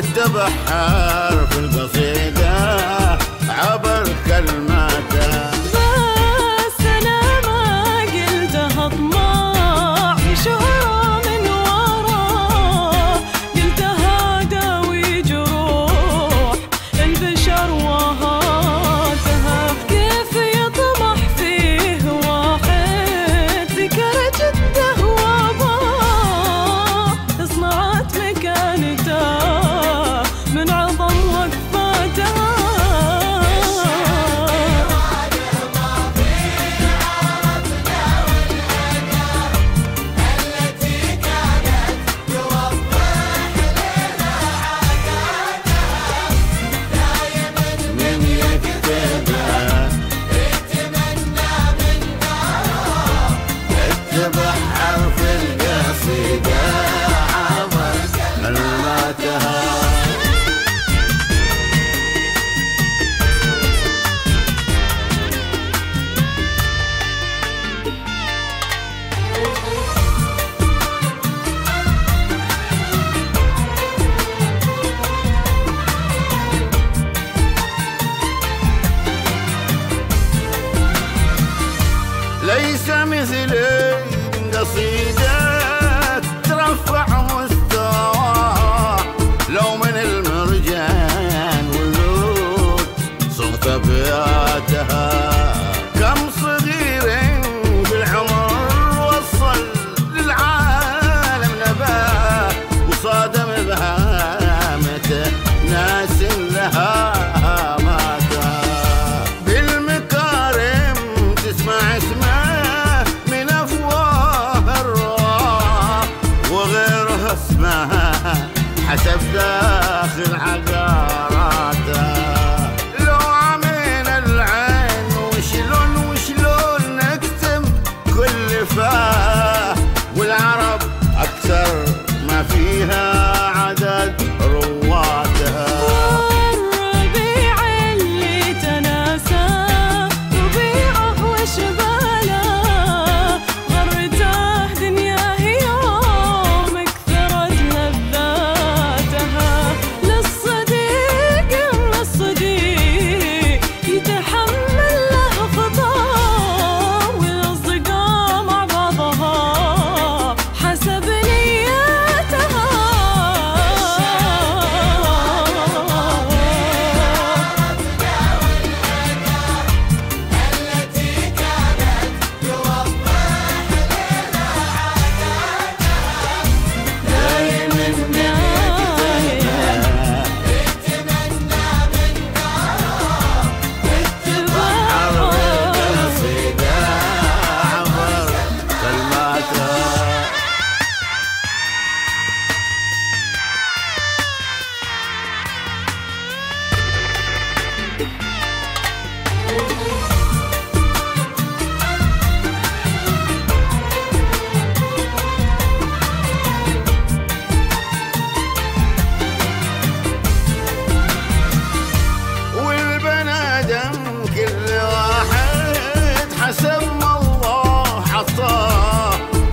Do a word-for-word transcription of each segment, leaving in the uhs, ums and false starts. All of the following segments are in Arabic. والذبح حرف القصيدة عبر كلماته. بس أنا ما قلتها طماع شهرة من ورا، قلتها داوي جروح البشر وهاتها. كيف يطمح فيه واحد ذكر جده واباه صنعت مكانته من عظم وقفاته. ليس مثلي قصيدة ترفع مستواه، لو من المرجان واللوت صمت بياتها. كم صغير بالعمر وصل للعالم نباه، وصادم بهامته ناس لها ماتها. بالمكارم تسمع اسمه حسب داخل عقاراته. لو عمين العين وشلون وشلون نكتم كل فاه، والعرب أكثر ما فيها عدد رواتها.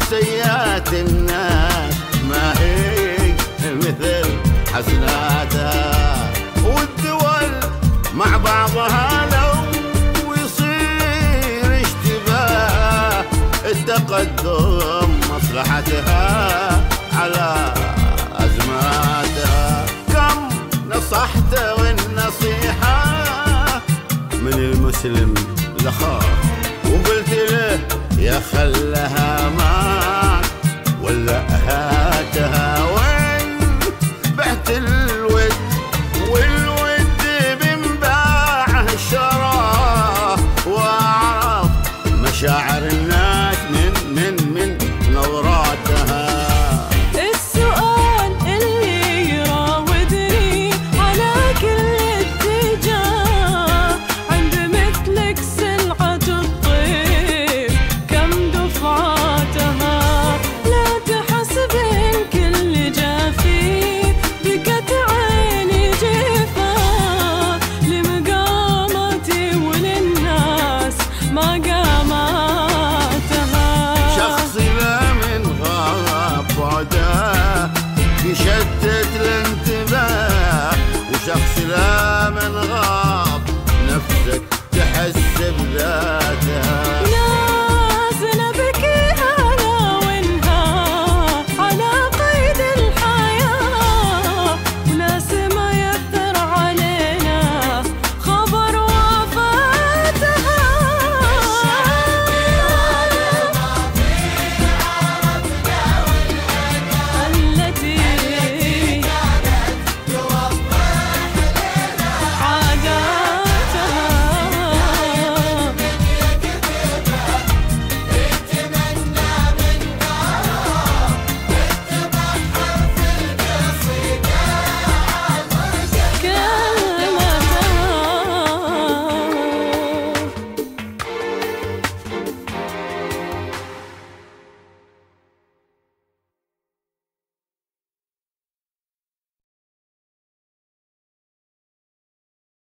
سيئات الناس ما هي مثل حسناتها، والدول مع بعضها لو يصير اشتباه، التقدم مصلحتها على أزماتها. كم نصحت والنصيحة من المسلم لخاف، وقلت له يا خلها ما